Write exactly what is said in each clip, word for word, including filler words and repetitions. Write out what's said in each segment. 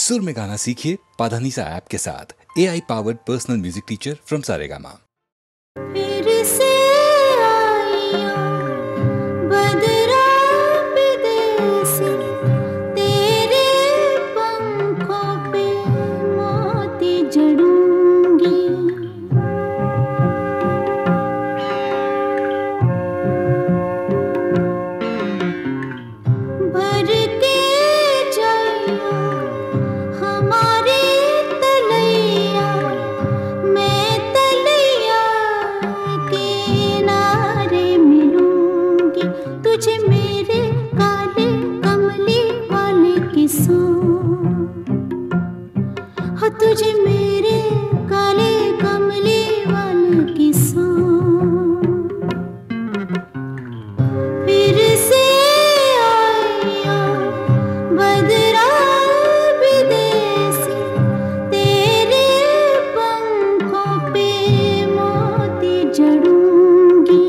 सुर में गाना सीखिए पाधानीसा ऐप के साथ। A I powered personal music teacher from Saregama. तुझे मेरे काले कमले वाले की सो फिर से आया बदरा विदेशी तेरे पंखों पे मोती जड़ूंगी।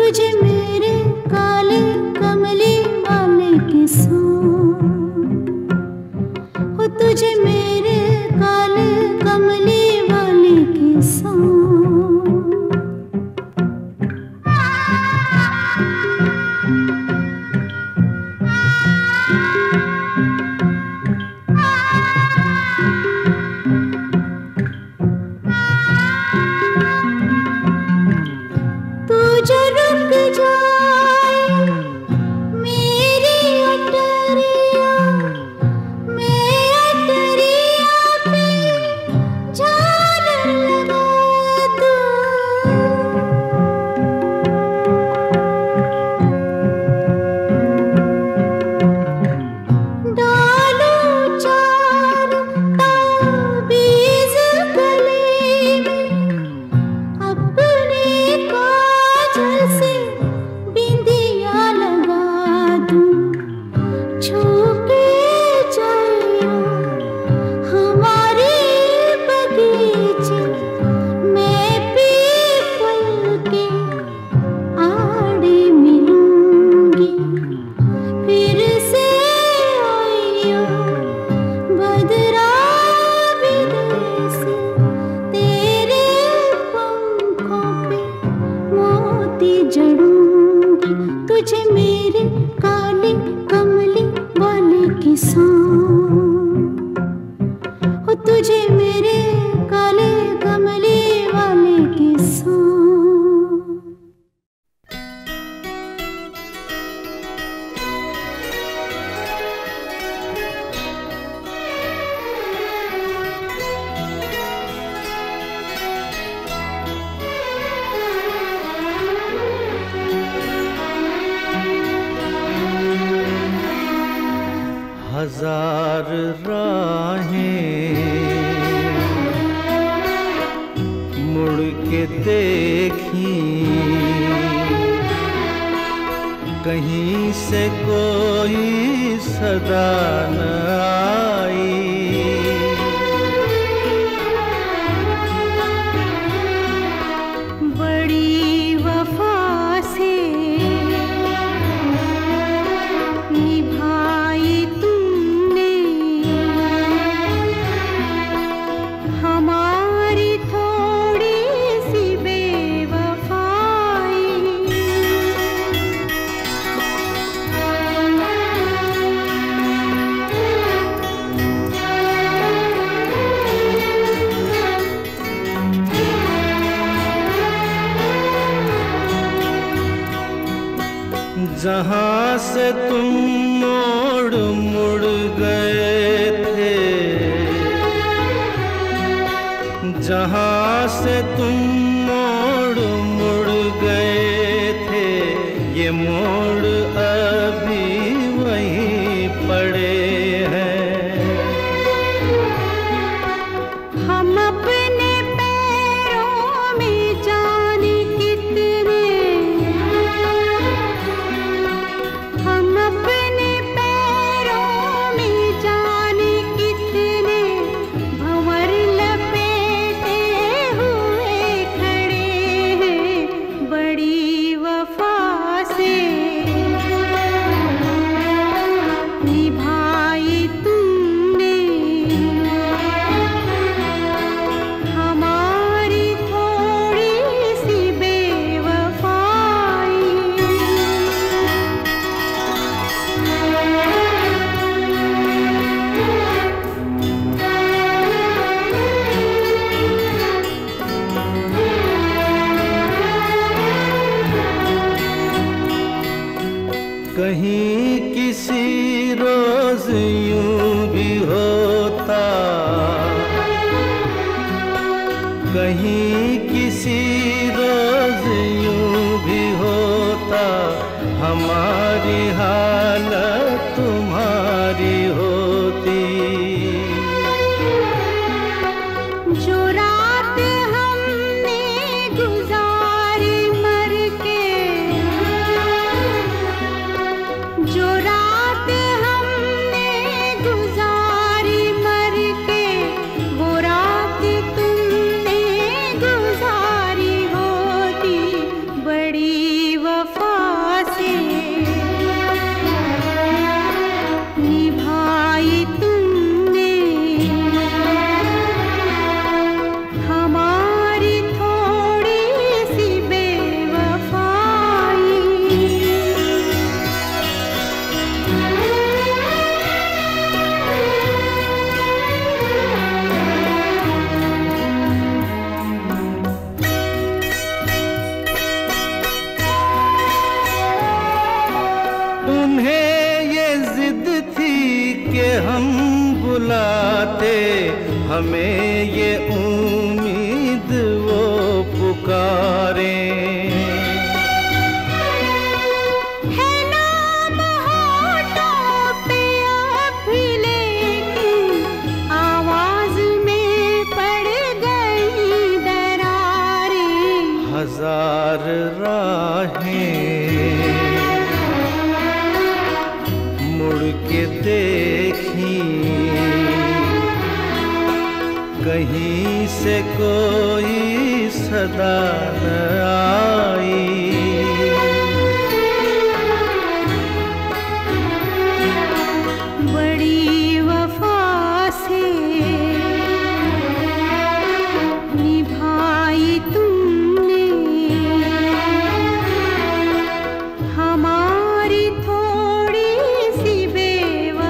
तुझे मेरे काले कमले वाले के संग। तुझे मेरे काले कमले वाले के संग, तुझे मेरे काले कमले वाले के संग। हजार राहें मुड़ के देखी कहीं से कोई सदा न आई। बड़ी वफा से निभाई तू तुम मोड़ मुड़ गए थे, जहाँ से तुम मोड़ मुड़ गए थे, ये मोड़ अभी वहीं पड़े हैं। कहीं किसी रोज यूं भी होता, कहीं किसी रोज यूं भी होता, हमारी हालत तुम्हारी होती। जो रात हमने गुजारी मर के, जो रात हमने गुजारी मर के, वो रात तुमने गुजारी होती। बड़ी वफा से निभाई तुमने हमारी थोड़ी सी बेवफाई। तुम्हें ये जिद थी कि हम बुलाते, हमें ये उम्मीद वो पुकारे। है नाम होठों पे अभिले की, आवाज में पड़ गई दरारें। हजार राहें के देखी, कहीं से कोई सदा न आई। बड़ी वफा से निभाई तुमने हमारी थोड़ी सी बेवफाई,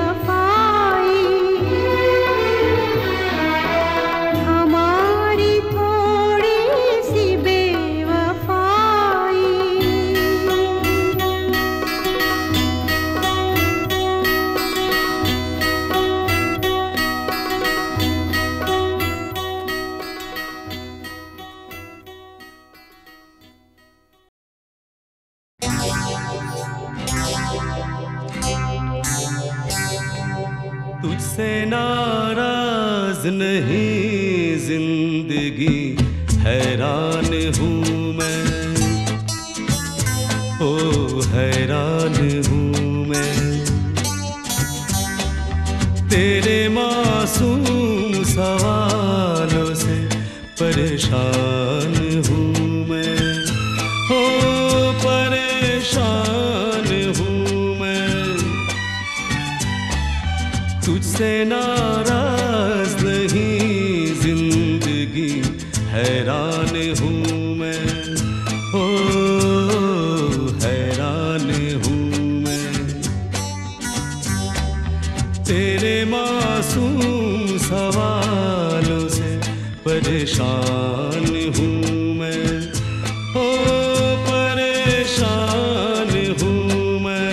हमारी थोड़ी सी बेवफाई। तुझसे नाराज नहीं जिंदगी, हैरान हूँ मैं, ओ हैरान हूँ मैं। तेरे मासूम सवालों से परेशान हूँ मैं, ओ परेशान हूँ मैं। तुझसे नाराज नहीं जिंदगी, हैरान हूँ मैं, ओ हैरान हूँ मैं। तेरे मासूम सवालों से परेशान हूँ मैं, ओ परेशान हूँ मैं।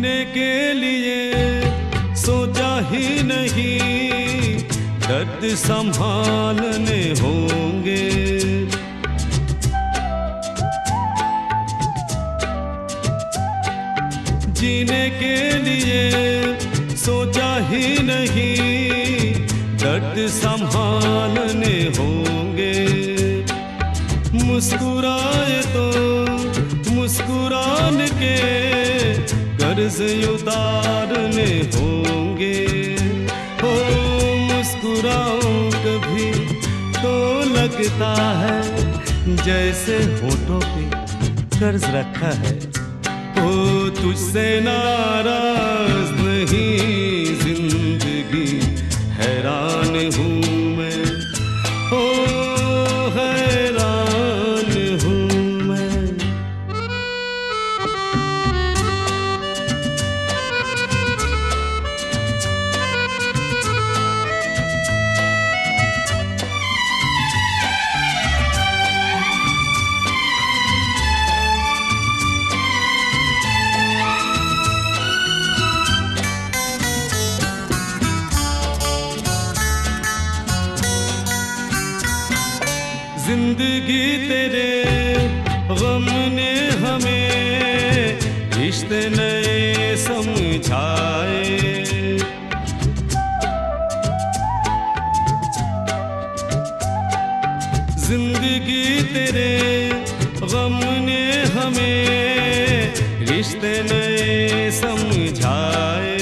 जीने के लिए सोचा ही नहीं, दर्द संभालने होंगे। जीने के लिए सोचा ही नहीं, दर्द संभालने होंगे। मुस्कुराए तो मुस्कुराने के कर्ज उतारने होंगे। हो मुस्कुराओ कभी तो लगता है जैसे होठों पे कर्ज रखा है। ओ तुझसे नाराज नहीं जिंदगी, हैरान हूँ मैं, ओ हैरान हूँ मैं। जिंदगी तेरे गम ने हमें रिश्ते नए समझाए। जिंदगी तेरे गम ने हमें रिश्ते नए समझाए।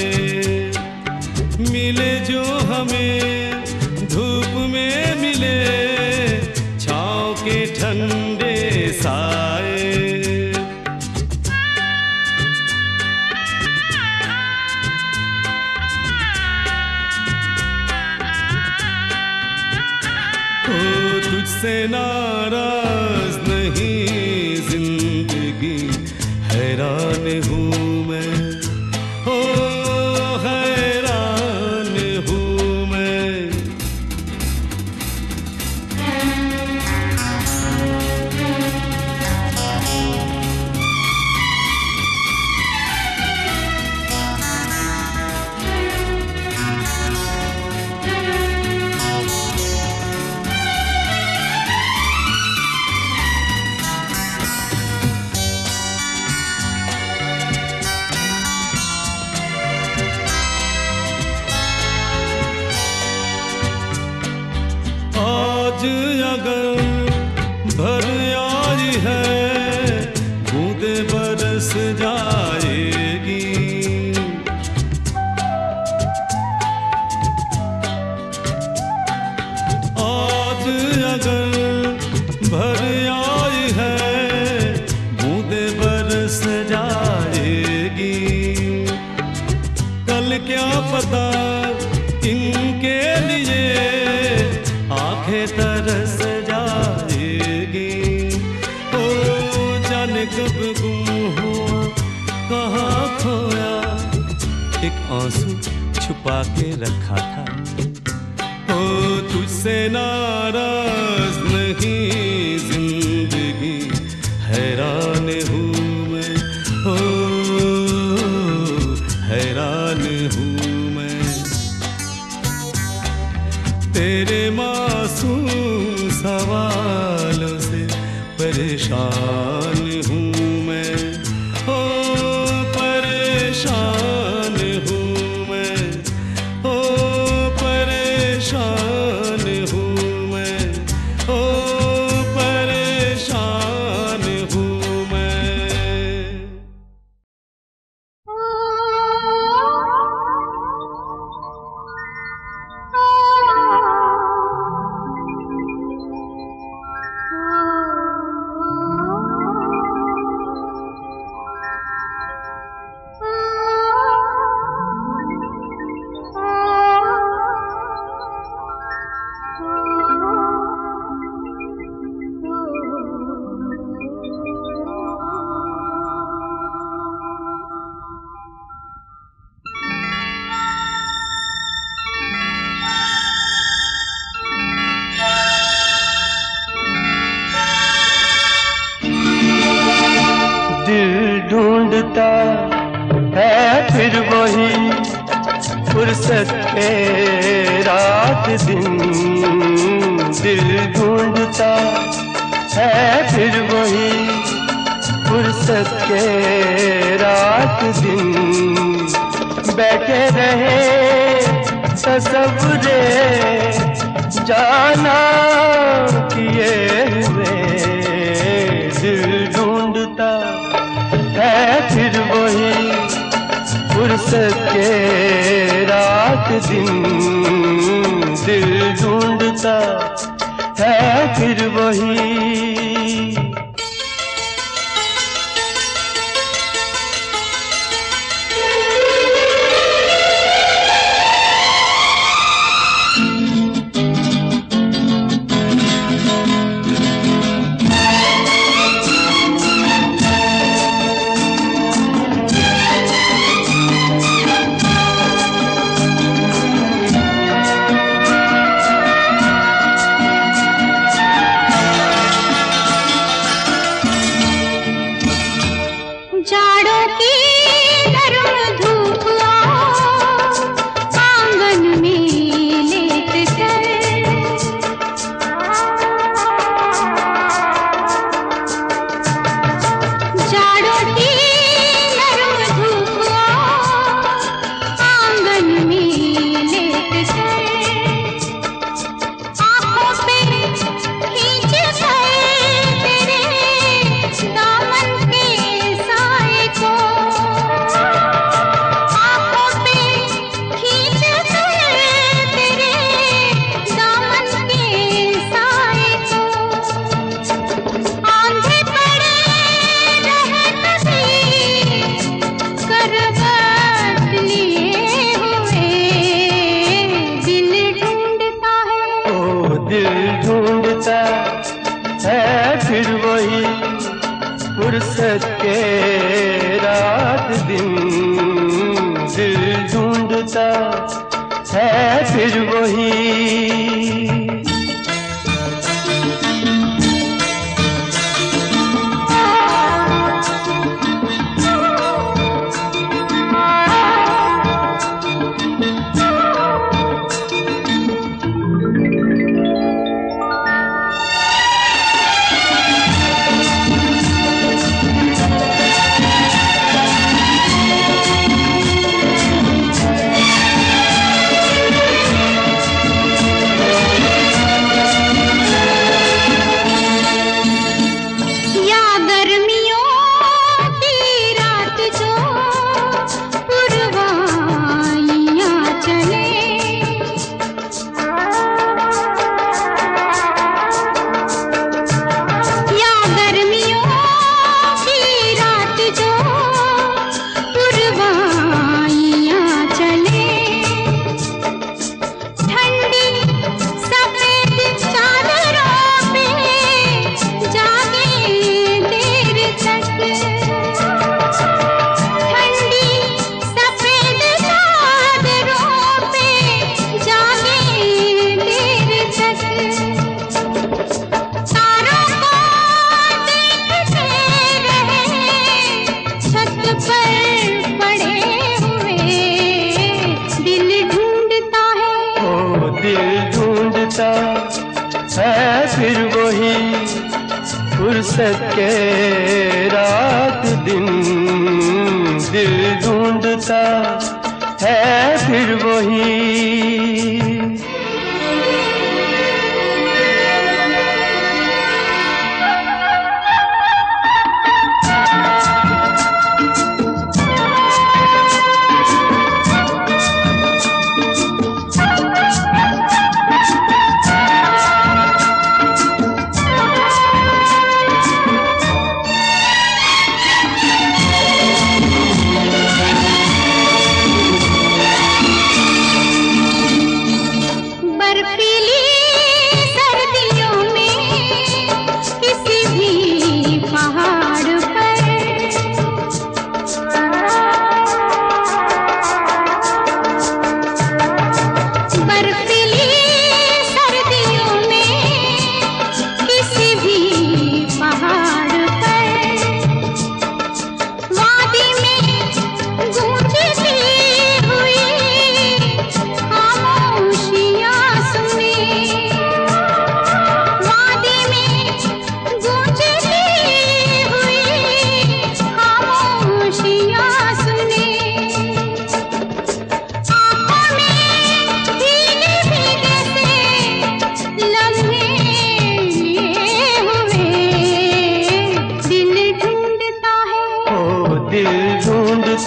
मिले जो हमें धूप में मिले के ठंडे साए। ओ तुझसे नाराज नहीं जिंदगी, हैरान हूँ मैं, ओ हैरान हूँ मैं। आज अगर भर आई है बूंदे बरस जाएगी। आज अगर भर आई है बूंदे बरस जाएगी। कल क्या पता इनके लिए तरस जाएगी। ओ जाने कब गुम हुआ कहाँ खोया, एक आंसू छुपा के रखा था। ओ तुझसे नाराज नहीं जिंदगी, हैरान हूँ मैं, ओ हैरान हूँ मैं। तेरे मासूम सवालों से परेशान हूँ मैं, ओ परेशान हूँ मैं, ओ परेशान हूँ मैं, ओ परेशान हूँ मैं। सके रात दिन दिल ढूंढता है फिर वही फुर्सत के रात दिन बैठे रहे तसव्वुरे जाना किए हुए दिल ढूंढता है फिर वही फुर्सत के रात दिन दिल ढूंढता है फिर वही।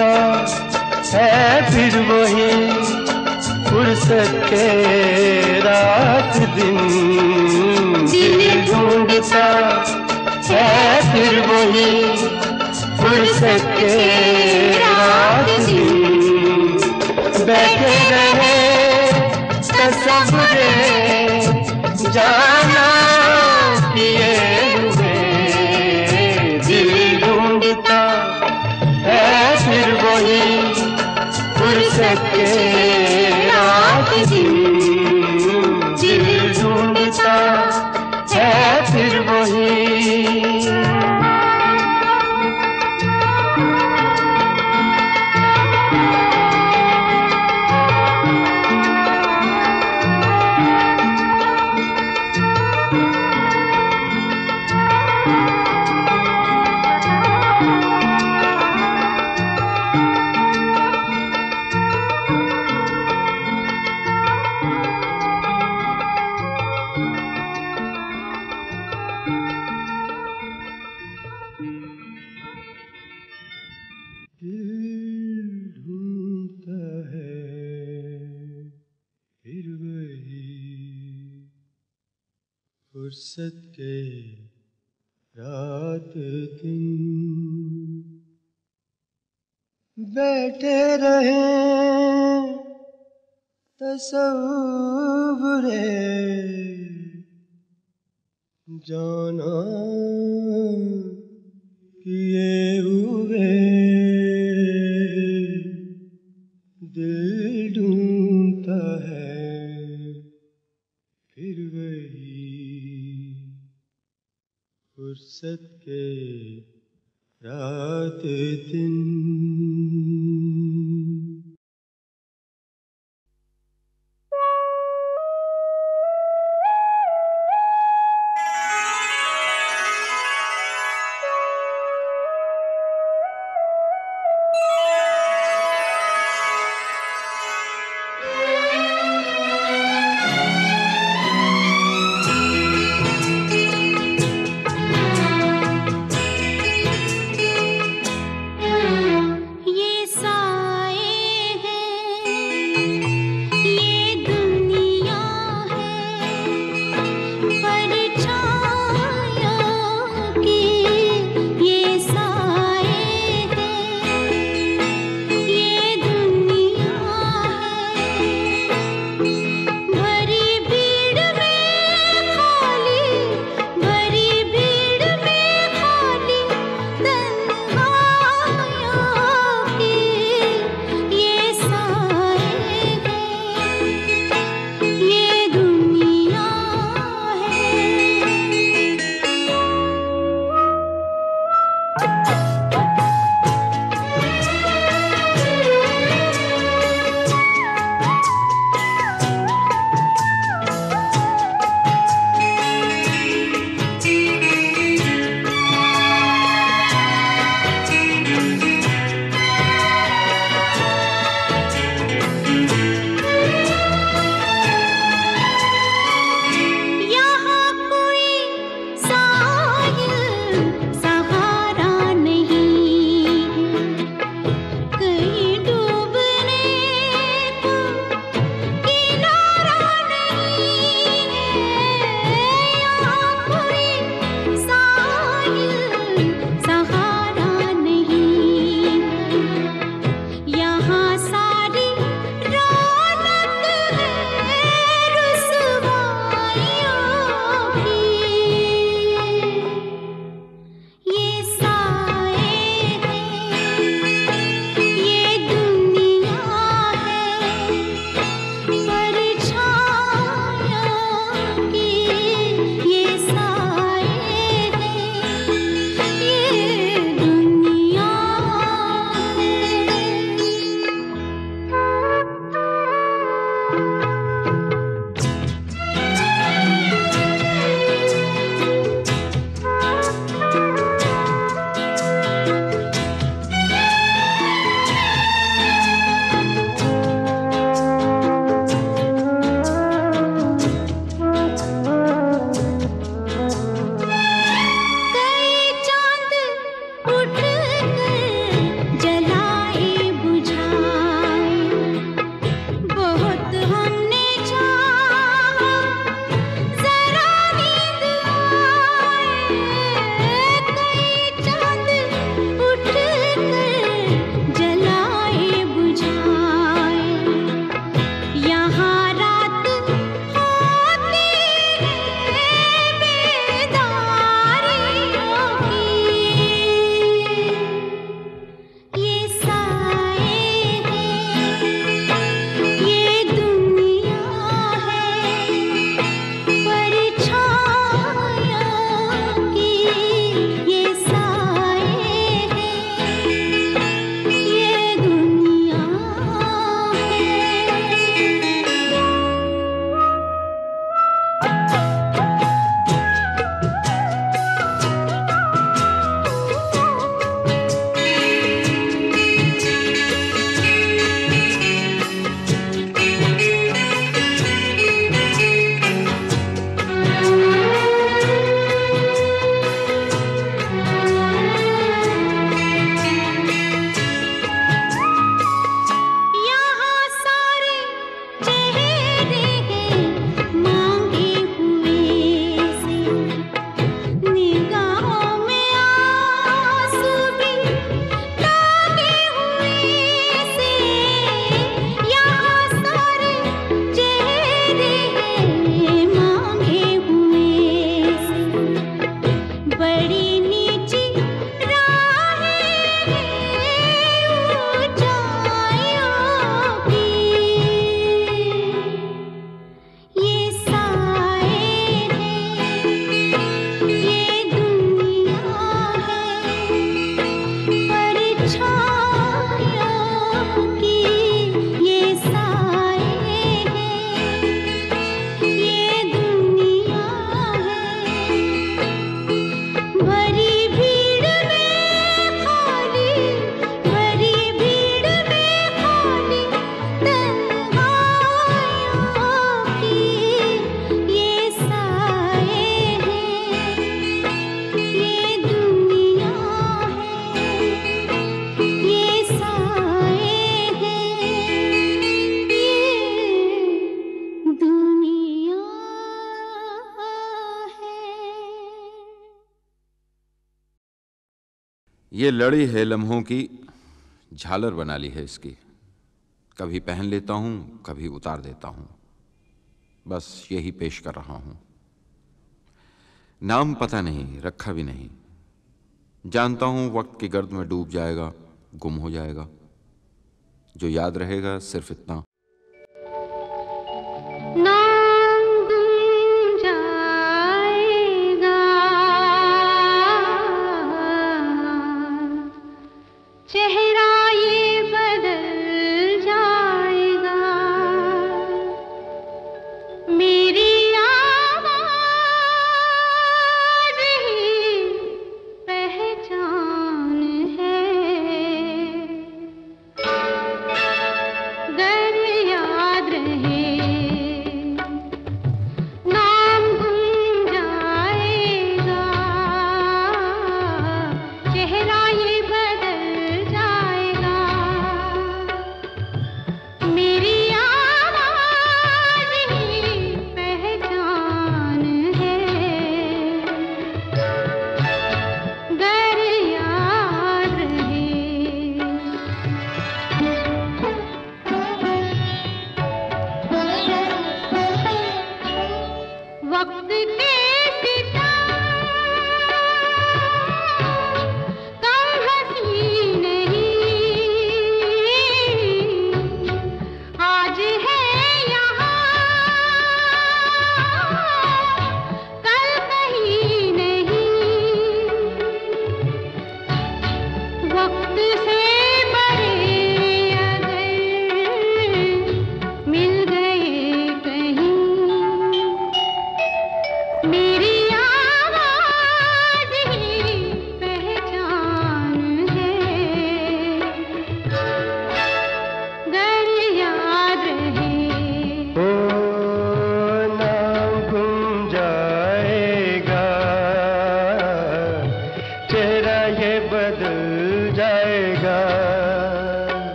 सा है फिर वही फुर्सत के रात दिन, दिल ढूंढता है फिर वही फुर्सत के रात दिन। बैठे रहे तसव्वुरे जाना किए हुए, दिल ढूंढता है फिर वही फुर्सत के रात दिन, दिल ढूंढता है फिर वही। फुर्सत के रात दिन, बैठे रहे तसव्वुरे जाना किए हुए, दिल ढूंढता है फिर वही फुर्सत के रात दिन। ये लड़ी है लम्हों की, झालर बना ली है इसकी। कभी पहन लेता हूँ, कभी उतार देता हूँ, बस यही पेश कर रहा हूँ। नाम पता नहीं, रखा भी नहीं। जानता हूँ वक्त की गर्द में डूब जाएगा, गुम हो जाएगा। जो याद रहेगा सिर्फ इतना।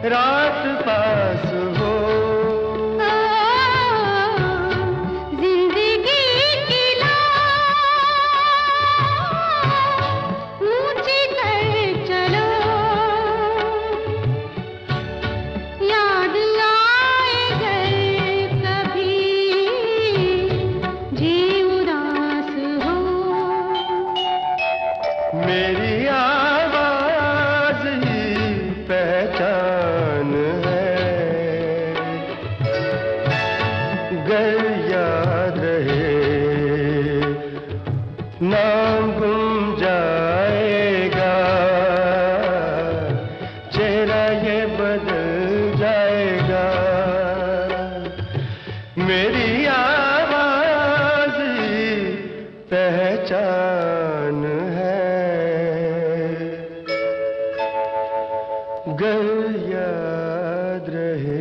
रात पास हो मगर याद रहे नाम गुम जाएगा, चेहरा ये बदल जाएगा। मेरी आवाज पहचान है, गर याद रहे।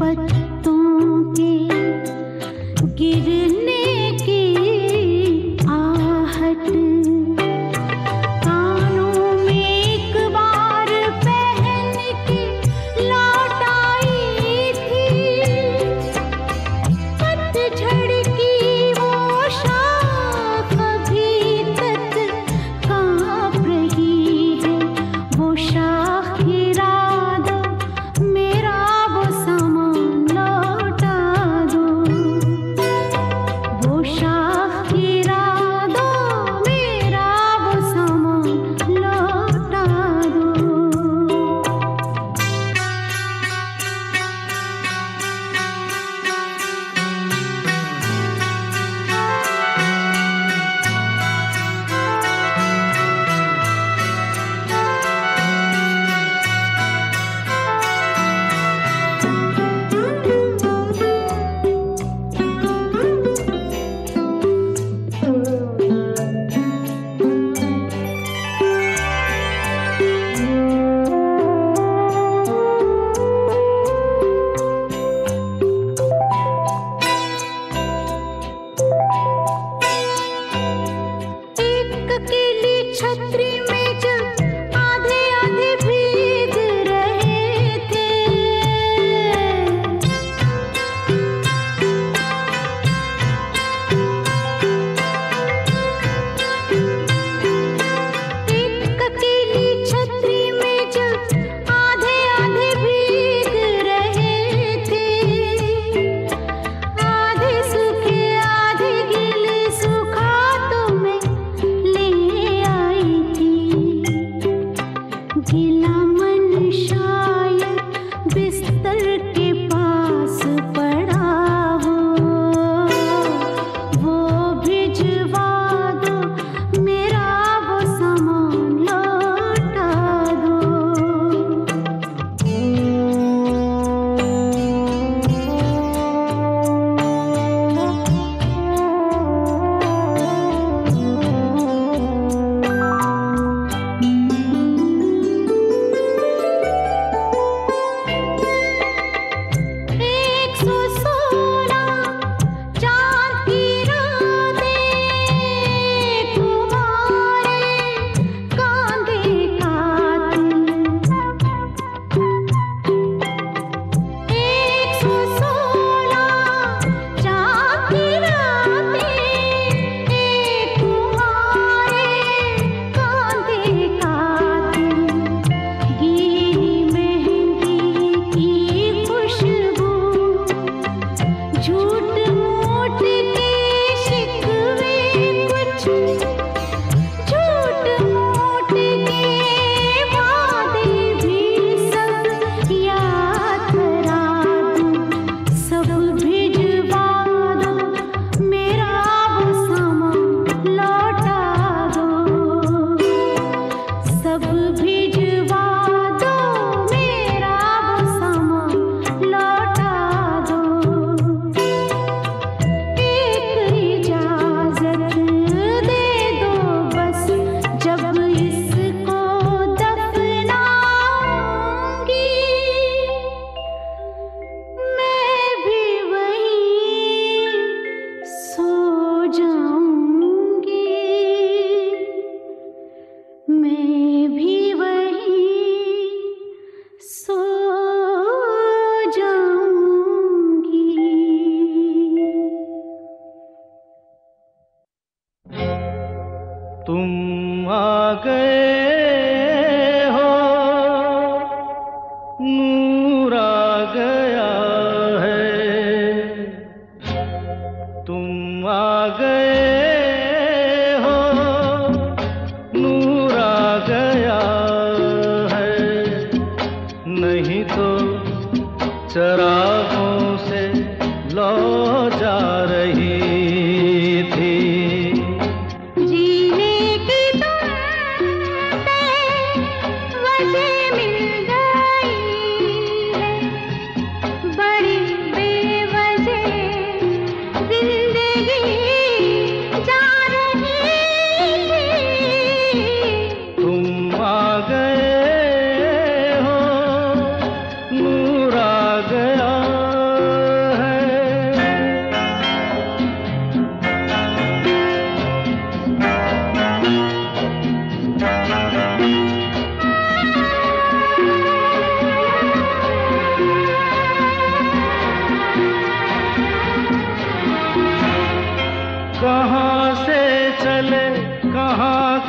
गया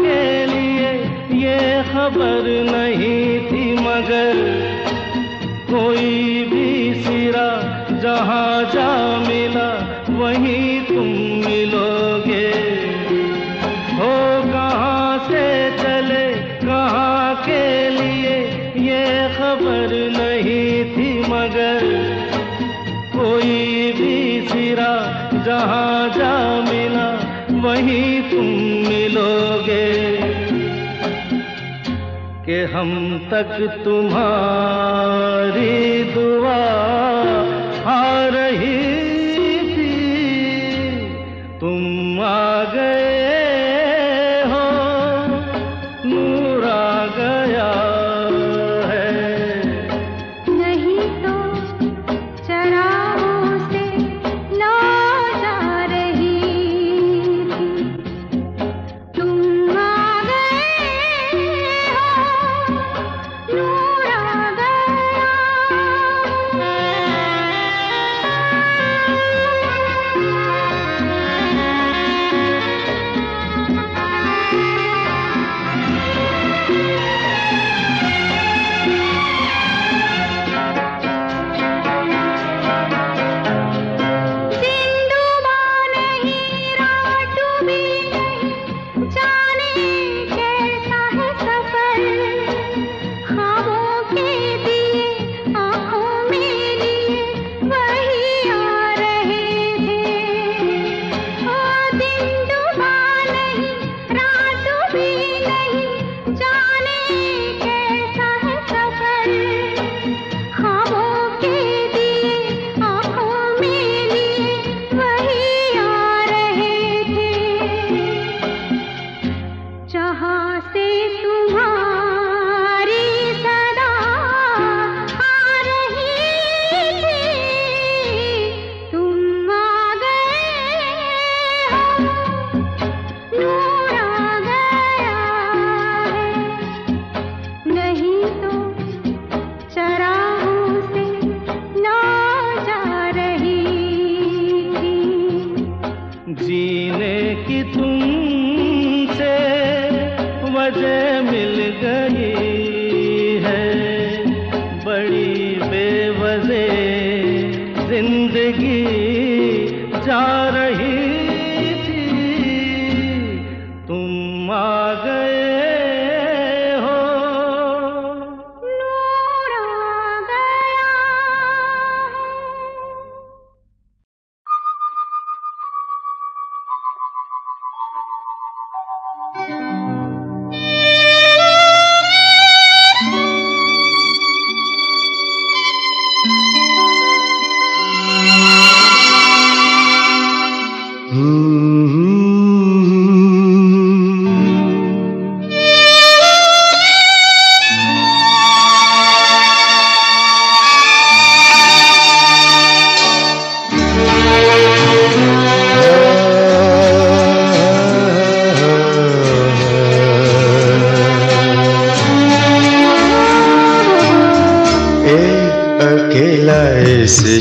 के लिए ये खबर नहीं थी मगर कोई भी सिरा जहाँ जा मिला वहीं तुम मिलोगे। हो कहाँ से चले कहाँ के लिए ये खबर नहीं थी मगर कोई भी सिरा जहाँ जा मिला वहीं तुम मिलोगे। के हम तक तुम्हारी दुआ आ रही थी, तुम आ गए हो, नूर आ गया है। नहीं तो चरागों से ना जा रही थी, तुम आ गए हो, नूर आ गया।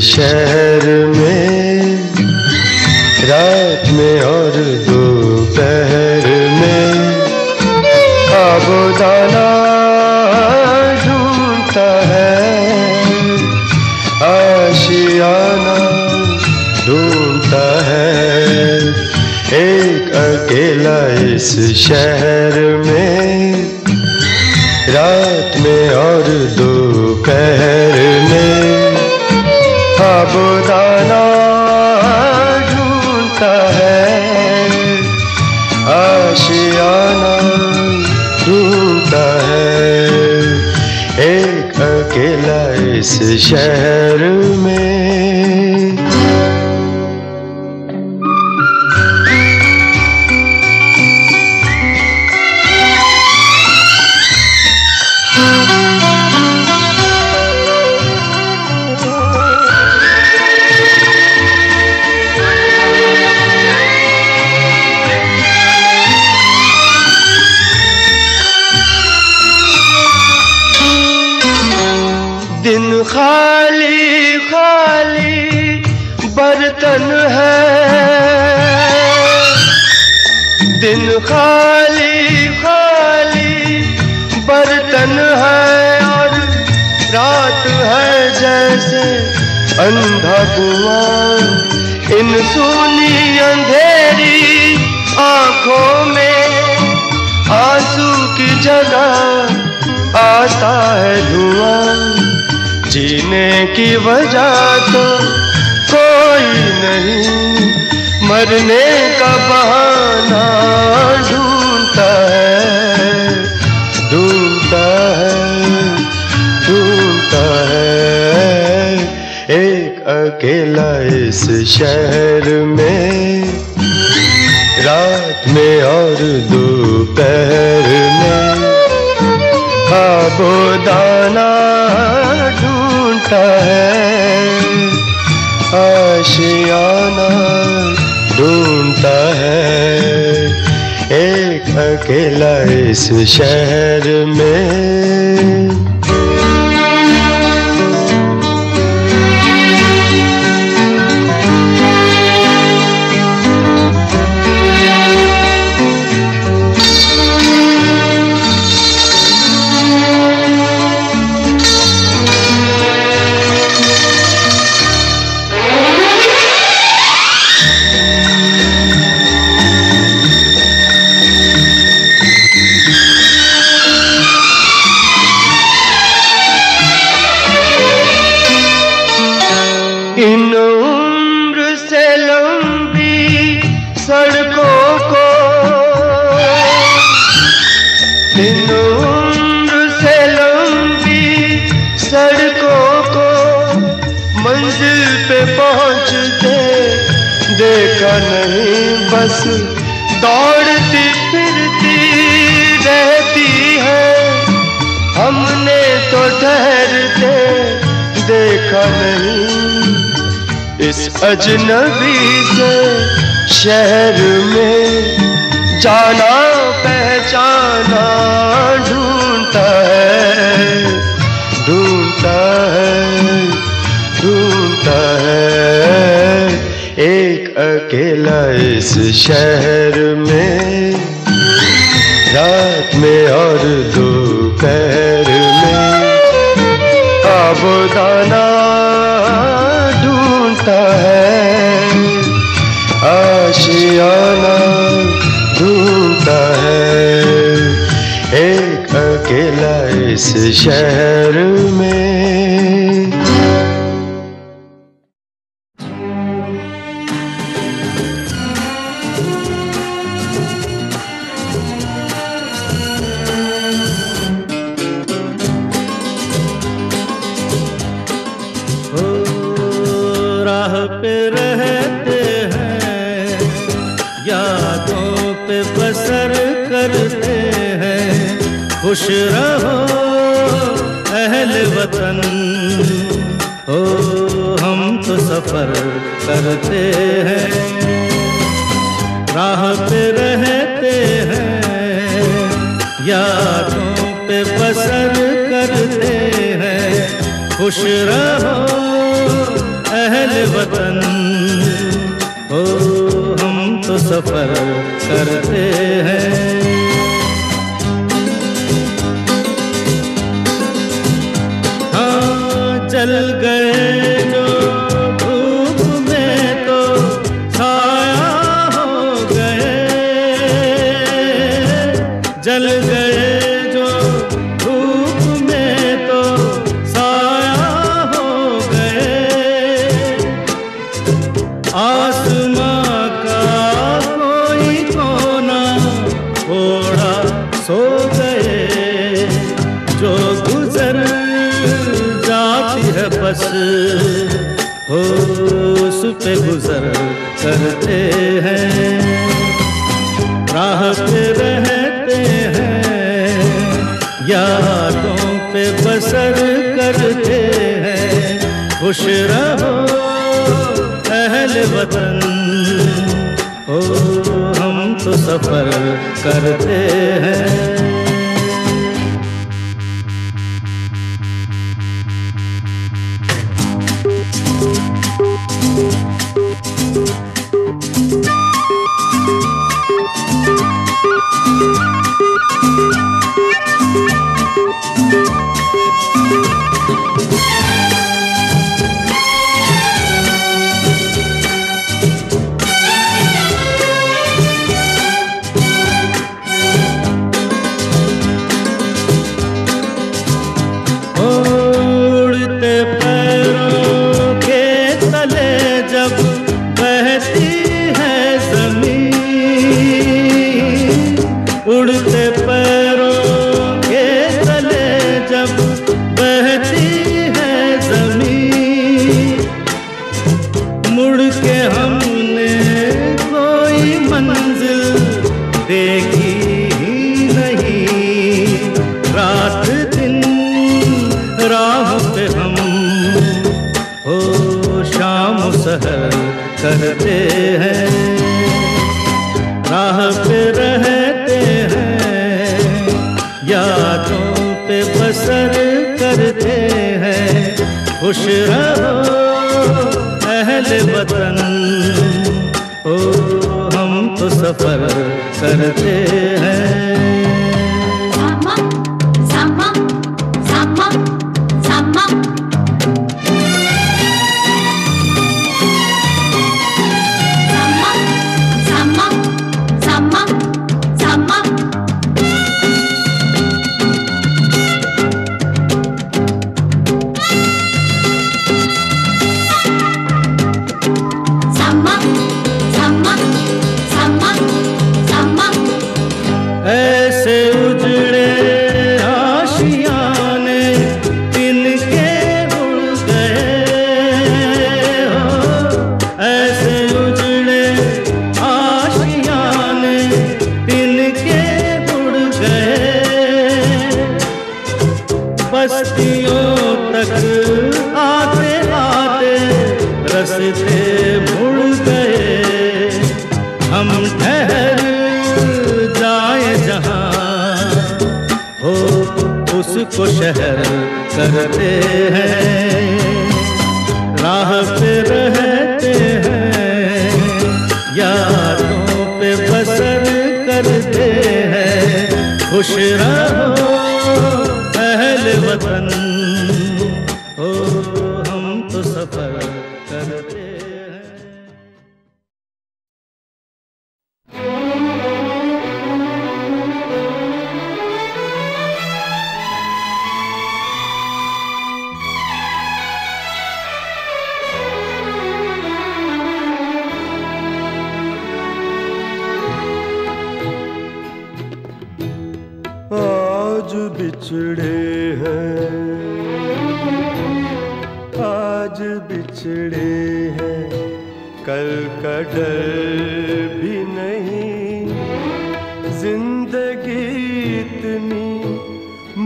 शहर में रात में और दोपहर में ख्वाबोदाना ढूंढता है, आशियाना ढूंढता है। एक अकेला इस शहर में रात में और दोपहर में ख्वाबोदाना ढूंढता है, आशियाना ढूंढता है। एक अकेला इस शहर में। खाली खाली बर्तन है, दिन खाली तन है और रात है जैसे अंधा कुआ। इन सूनी अंधेरी आंखों में आंसू की जगह आता है धुआं। जीने की वजह तो कोई नहीं, मरने का बहाना ढूंढता है, ढूंढता है, ढूंढता है। एक अकेला इस शहर में, रात में और दोपहर में, खाबो दाना ढूंढता है, आशियाना ढूंढता है। एक अकेला इस शहर में। बस दौड़ती फिरती रहती है, हमने तो ठहरते देखा नहीं। इस अजनबी से शहर में जाना पहचाना ढूंढता है, ढूंढता है, ढूंढता है। एक अकेला इस शहर में, रात में और दोपहर में, आबोदाना ढूंढता है, आशियाना ढूंढता है। एक अकेला इस शहर में। खुश रहो अहल वतन, ओ हम तो सफर करते हैं, राह पे रहते हैं, यादों पे बसर करते हैं। खुश रहो अहल वतन, ओ हम तो सफर करते हैं। चल गए जो धूप में तो छाया हो गए, जल गए जो धूप में तो छाया हो गए। आसमां का कोई कोना थोड़ा सो गए, जो गुजर बस हो उस पे गुजर करते हैं, राह पे रहते हैं, यादों पे बसर करते हैं। खुश रहो अहल वतन, ओ हम तो सफर करते हैं। रहते हैं, राह पे रहते हैं, यादों पे बसर करते हैं। खुश रहो अहले वतन, ओ हम तो सफर करते हैं। को शहर करते हैं, राह पे रहते हैं, यादों पे बसर करते हैं। खुश रहो अहले वतन, ओ हम तो सफर करते हैं। बिछड़े हैं, आज बिछड़े हैं, कल का डर भी नहीं। जिंदगी इतनी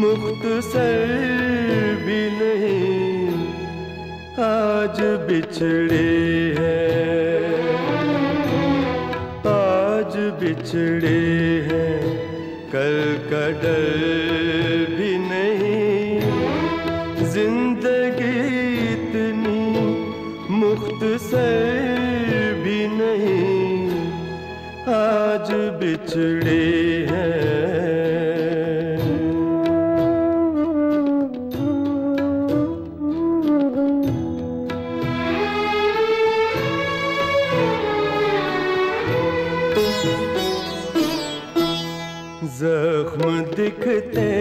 मुख्तसर भी नहीं। आज बिछड़े हैं, आज बिछड़े हैं, कल का डर भी नहीं। आज बिछड़े हैं, जख्म दिखते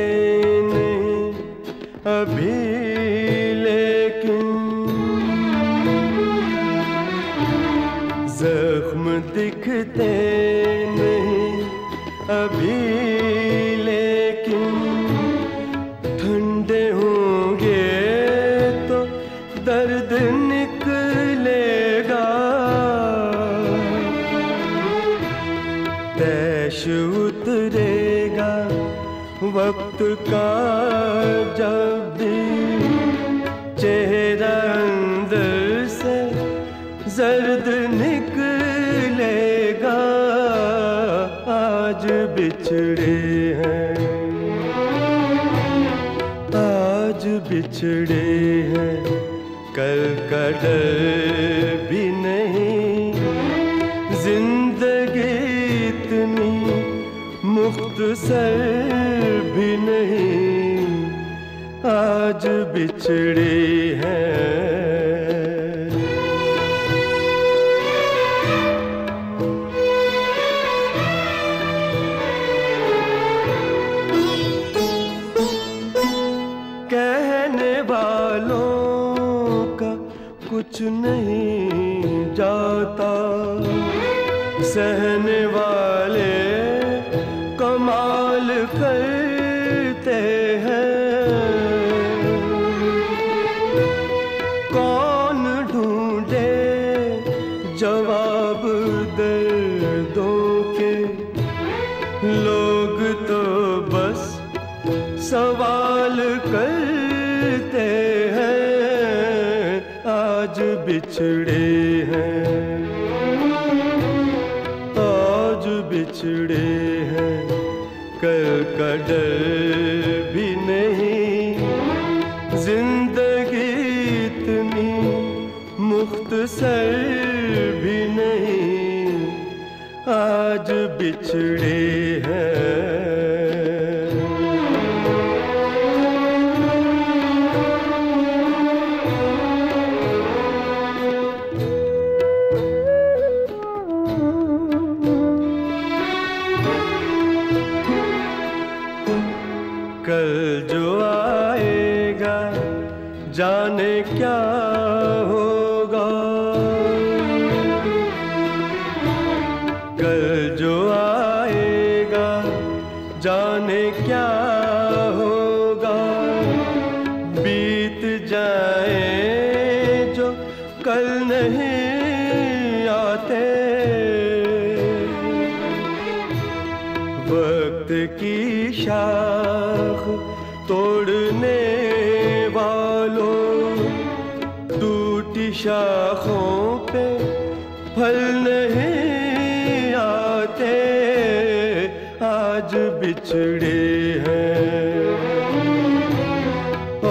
नहीं अभी, दिखते नहीं अभी, लेकिन ठंडे होंगे तो दर्द निकलेगा। तैश उतरेगा वक्त का, जब भी चेहरा अंदर से जर्द निकल। आज बिछड़े हैं, आज बिछड़े हैं, कल का डर भी नहीं। जिंदगी इतनी मुख्तसर भी नहीं। आज बिछड़े हैं। कुछ नहीं जाता, सहने वाले कमाल करते हैं। कौन ढूंढे जवाब दर्दों के, लोग तो बस सवाल करते हैं। आज बिछड़े हैं, डर भी नहीं, जिंदगी इतनी मुख्तसर भी नहीं। आज बिछड़े हैं जाने क्या होगा। कल जो आएगा जाने क्या होगा। बीत जाए जो कल नहीं आते, वक्त की शाख तोड़ने शाखों पे फल नहीं आते। आज बिछड़े हैं,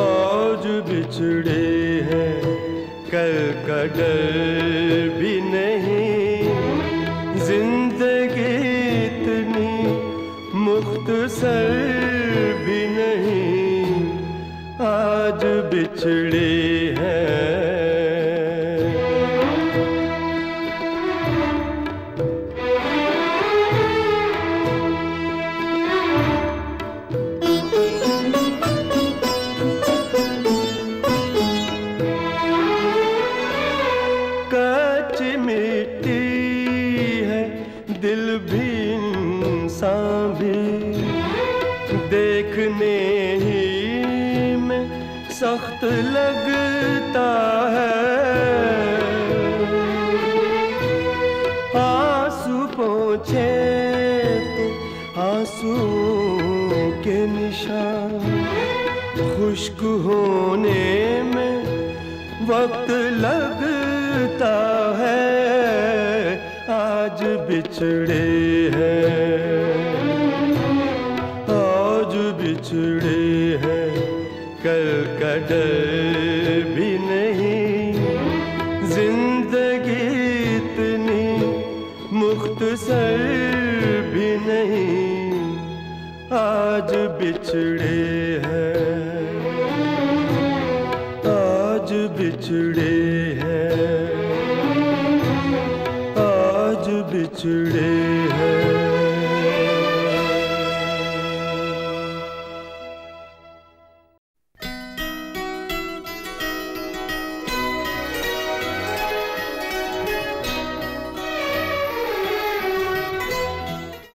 आज बिछड़े हैं, कल का डर भी नहीं, जिंदगी इतनी मुख्तसर भी नहीं। आज बिछड़े हैं। देखने ही में सख्त लगता है, आंसू पहुँचे तो आंसू के निशान, खुश्क होने में वक्त लगता है। आज बिछड़े हैं, बिछड़े हैं, कल का डर भी नहीं, जिंदगी इतनी मुख्तसर भी नहीं। आज बिछड़े हैं, आज बिछड़े हैं, आज बिछड़े